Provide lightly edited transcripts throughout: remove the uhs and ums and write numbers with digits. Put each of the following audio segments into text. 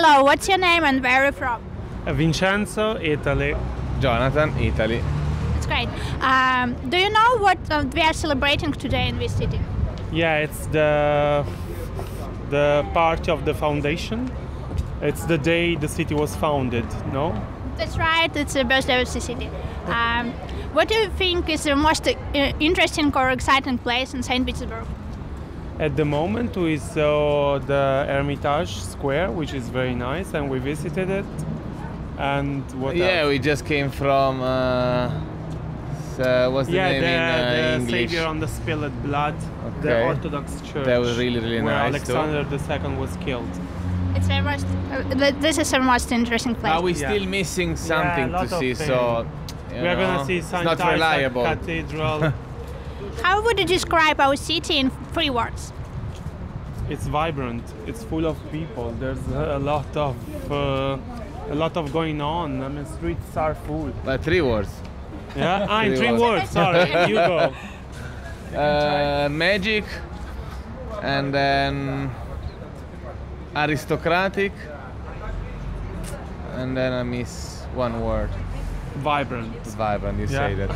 Hello, what's your name and where are you from? Vincenzo, Italy. Jonathan, Italy. That's great. Do you know what we are celebrating today in this city? Yeah, it's the party of the foundation. It's the day the city was founded, no? That's right, it's the birthday of the city. What do you think is the most interesting or exciting place in St. Petersburg? At the moment we saw the Hermitage Square, which is very nice, and we visited it. And what else? We just came from... what's the name in the English? Savior on the Spilled Blood, the Orthodox Church. That was really, really nice. Alexander II was killed. It's very much, this is a most interesting place. Are we still missing something to see? So we're going to see Saint Isaac's Cathedral. How would you describe our city in 3 words? It's vibrant. It's full of people. There's a lot of going on. I mean, streets are full. But 3 words. Yeah, in 3 words. Sorry, you go. Magic, and then aristocratic, and then I miss 1 word. Vibrant. Vibrant, you say that.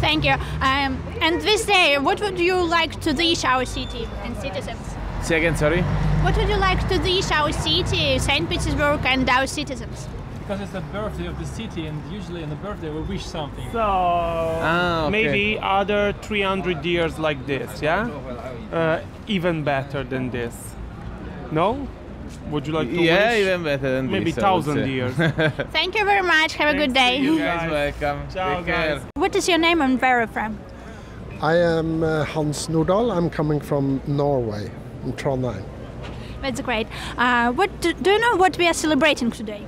Thank you. And this day, what would you like to reach our city and citizens? Say again, sorry? What would you like to reach our city, St. Petersburg, and our citizens? Because it's the birthday of the city, and usually on the birthday we wish something. So maybe other 300 years like this, yeah? Even better than this. No? Would you like to wish? Even better than maybe this, 1,000 years. Thank you very much. Have a good day. You guys welcome. Ciao, take care. What is your name and where are you from? I am Hans Nordahl. I'm coming from Norway, in Trondheim. That's great. Do you know what we are celebrating today?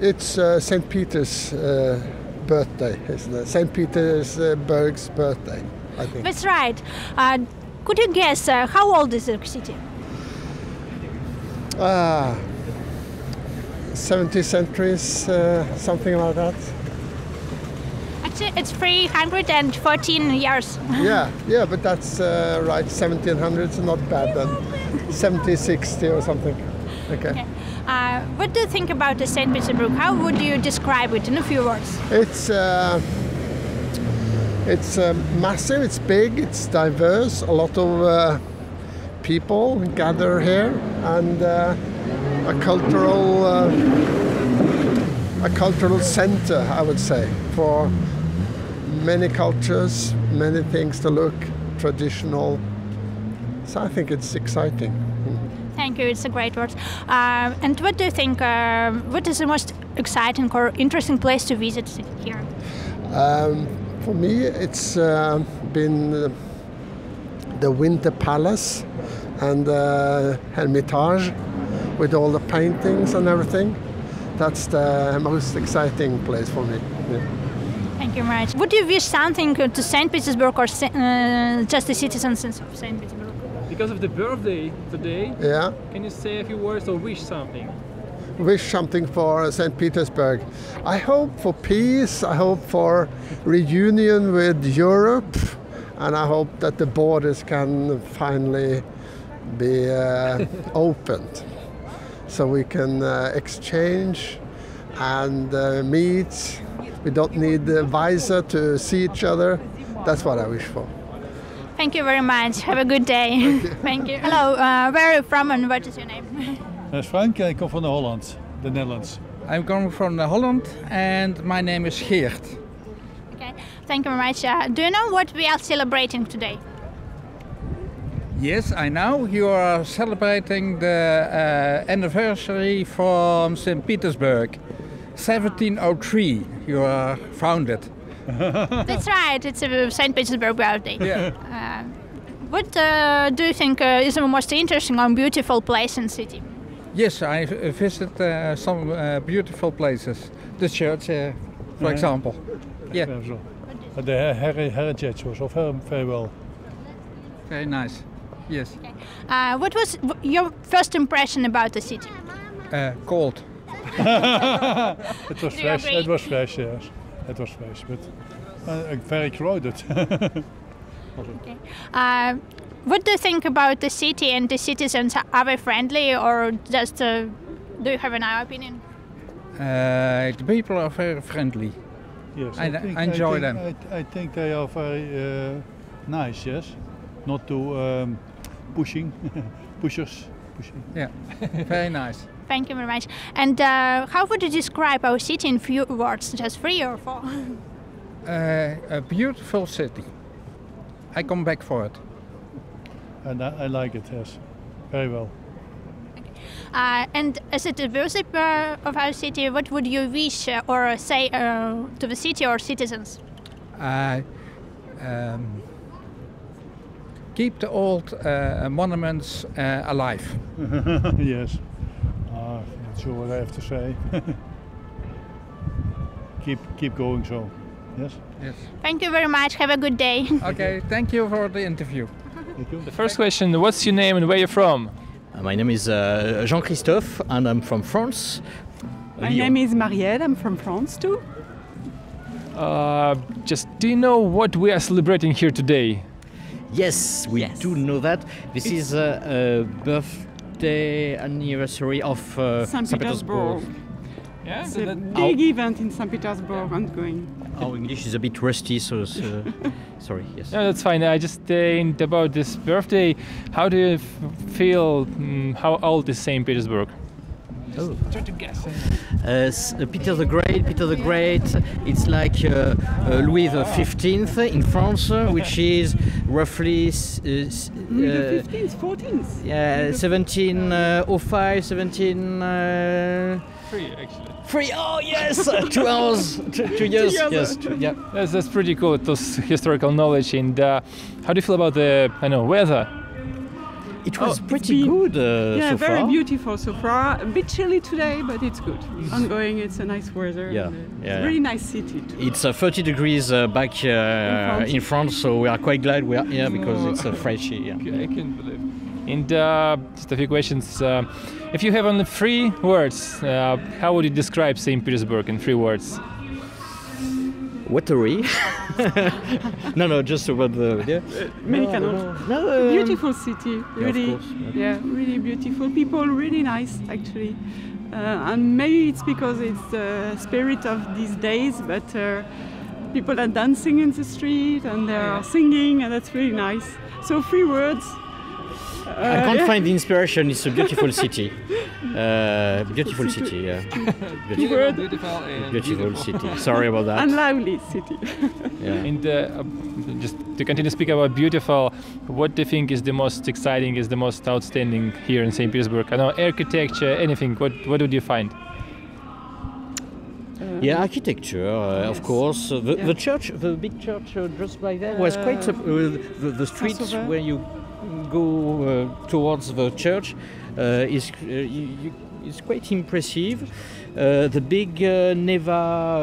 It's St. Peter's birthday, isn't it? St. Petersburg's birthday, I think. That's right. Could you guess how old is the city? 70 centuries, something like that. Actually, it's 314 years. yeah, but that's right. 1700s, not bad then. 7060 or something. Okay. What do you think about the St. Petersburg? How would you describe it in a few words? It's massive, it's big, it's diverse. A lot of people gather here, and a cultural center, I would say, for many cultures, many things to look, traditional. So I think it's exciting. Thank you, it's a great word. And what do you think, what is the most exciting or interesting place to visit here? For me, it's been the Winter Palace and the Hermitage with all the paintings and everything. That's the most exciting place for me. Yeah. Thank you very much. Would you wish something to St. Petersburg or just the citizens of St. Petersburg? Because of the birthday today, can you say a few words or wish something? Wish something for St. Petersburg. I hope for peace, I hope for reunion with Europe, and I hope that the borders can finally be opened, so we can exchange and meet. We don't need a visa to see each other. That's what I wish for. Thank you very much. Have a good day. Thank you. Thank you. Hello, where are you from and what is your name? Frank, I come from Holland, the Netherlands. I'm coming from Holland and my name is Geert. Okay, thank you very much. Do you know what we are celebrating today? Yes, I know. You are celebrating the anniversary from St. Petersburg. 1703 you are founded. That's right, it's a St. Petersburg birthday. Yeah. What do you think is the most interesting and beautiful place in the city? Yes, I visit some beautiful places. The church, for example. Yeah. The Hermitage was very well. Very nice, yes. Okay. What was your first impression about the city? Cold. It was fresh, it was fresh, yes. It was nice, but very crowded. Okay. What do you think about the city and the citizens? Are they friendly or just Do you have an opinion? The people are very friendly. Yes, I think they are very nice. Yes, not too pushing. Yeah, very nice. Thank you very much. And how would you describe our city in few words, just 3 or 4? A beautiful city. I come back for it. And I like it, yes, very well. Okay. And as a worship of our city, what would you wish or say to the city or citizens? Keep the old monuments alive. Yes. That's what I have to say. keep going so. Yes? Yes. Thank you very much. Have a good day. Okay, thank you for the interview. Thank you. The first question, what's your name and where you're from? My name is Jean-Christophe and I'm from France. My name is Marielle, I'm from France too. Do you know what we are celebrating here today? Yes, we do know that. This is a birthday anniversary of St. Petersburg. Yeah, it's a big event in St. Petersburg ongoing. Our English is a bit rusty, so sorry. Yes. No, that's fine. I just think about this birthday. How do you feel? How old is St. Petersburg? Oh. Try to guess. Peter the Great, it's like Louis the 15th in France, which is roughly... Louis the 15th, 14th? Yeah, 1705, 17... Three, actually. Three, oh yes! 2 hours, 2 years. Yes, yeah. That's pretty cool, those historical knowledge. And how do you feel about the weather? It was pretty good so far. Yeah, very beautiful so far. A bit chilly today, but it's good. Ongoing, it's a nice weather. Yeah, it's a really nice city too. It's 30 degrees back in France, so we are quite glad we are here because it's fresh. Yeah. I can't believe. And just a few questions. If you have only 3 words, how would you describe St. Petersburg in 3 words? Watery. no, just about the... Yeah. Many cannot. Beautiful city, really. Yeah, really beautiful. People really nice, actually. And maybe it's because it's the spirit of these days, but people are dancing in the street and they are singing, and that's really nice. So 3 words. I can't find the inspiration. It's a beautiful city. Beautiful city, yeah. Beautiful city. Sorry about that. And lovely city. Yeah. And just to continue to speak about beautiful, what do you think is the most exciting, is the most outstanding here in St. Petersburg? I know architecture, anything. What would you find? Yeah, architecture, of course. The church, the big church just by there, was quite the streets where you go towards the church is quite impressive. The big Neva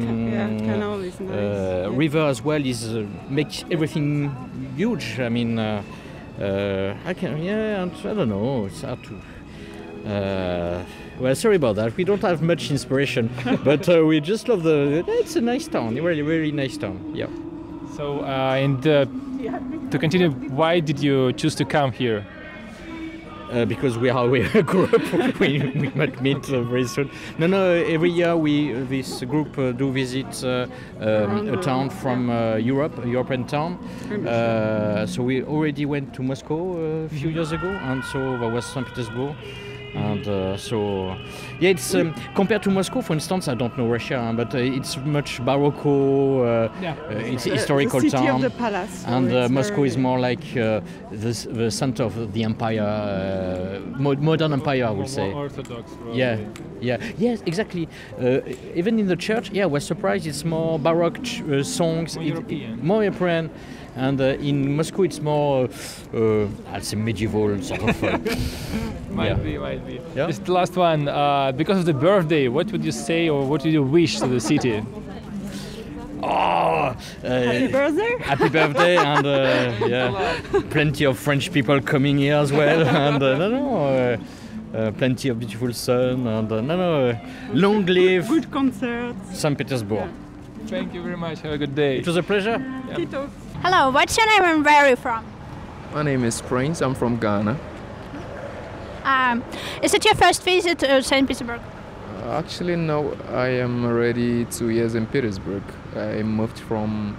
canal is nice. River as well is makes everything huge. I mean, I don't know. It's hard to. Well, sorry about that. We don't have much inspiration, but we just love the. It's a nice town. Really, really nice town. Yeah. So to continue, why did you choose to come here? Because we grew up, we might meet very soon. No, every year this group do visit a town from Europe, a European town. So we already went to Moscow a few years ago, and so there was St. Petersburg. And it's compared to Moscow, for instance. I don't know Russia, but it's much Barocco. It's a historical town. The city of the palace. And Moscow is more like the center of the empire, modern empire, I would say. More Orthodox. Probably. Yes, exactly. Even in the church, I was surprised. It's more Baroque songs, more European. And in Moscow, it's more, I'd say, medieval sort of. Might be. Yeah? Just the last one. Because of the birthday, what would you say or what would you wish to the city? Happy birthday! Happy birthday! And plenty of French people coming here as well. And plenty of beautiful sun. And long live. Good concerts. St. Petersburg. Yeah. Thank you very much. Have a good day. It was a pleasure. Yeah. Hello, what's your name and where are you from? My name is Prince, I'm from Ghana. Is it your first visit to St. Petersburg? Actually, no. I am already 2 years in Petersburg. I moved from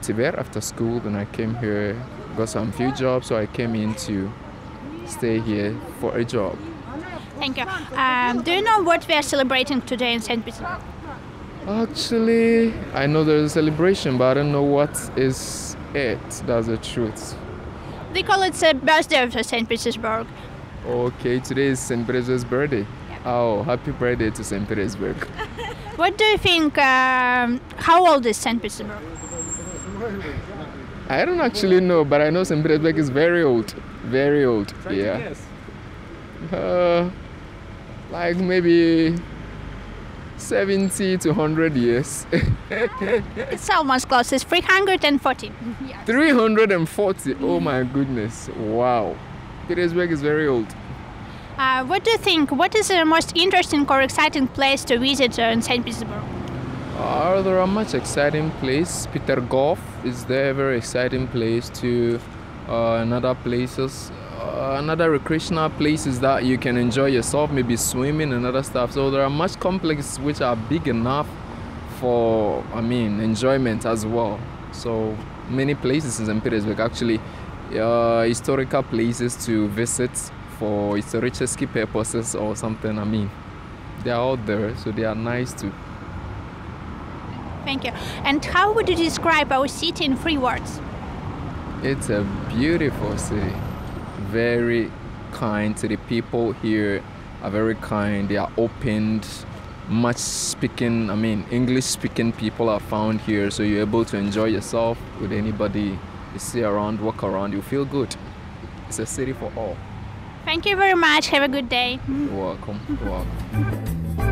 Tibet after school, and I came here, got some few jobs, so I came in to stay here for a job. Thank you. Do you know what we are celebrating today in St. Petersburg? Actually, I know there is a celebration, but I don't know what is it. That's the truth. They call it the birthday of St. Petersburg. Okay, today is St. Petersburg's birthday. Yep. Oh, happy birthday to St. Petersburg. What do you think, how old is St. Petersburg? I don't actually know, but I know St. Petersburg is very old. Very old, yeah. Like maybe 70 to 100 years. It's almost close. It's 340. Yes. 340? Oh my goodness. Wow. Petersburg is very old. What do you think? What is the most interesting or exciting place to visit in St. Petersburg? There are much exciting places. Peterhof is there, very exciting place to another places. Another recreational places that you can enjoy yourself, maybe swimming and other stuff. So there are much complexes which are big enough for, enjoyment as well. So many places in Petersburg actually, historical places to visit for historical purposes or something. They are all there, so they are nice too. Thank you. And how would you describe our city in 3 words? It's a beautiful city. Very kind to the people here, are very kind, they are open, much speaking, English speaking people are found here, so you're able to enjoy yourself with anybody you see around, walk around, you feel good. It's a city for all. Thank you very much, have a good day. You're welcome. You're welcome.